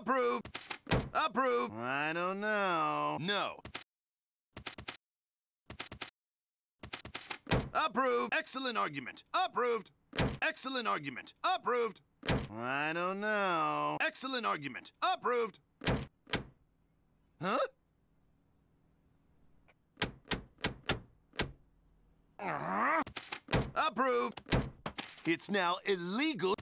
Approve. Approve. I don't know. No. Approved. Excellent argument. Approved. Excellent argument. Approved. I don't know. Excellent argument. Approved. Huh? Approved. It's now illegal.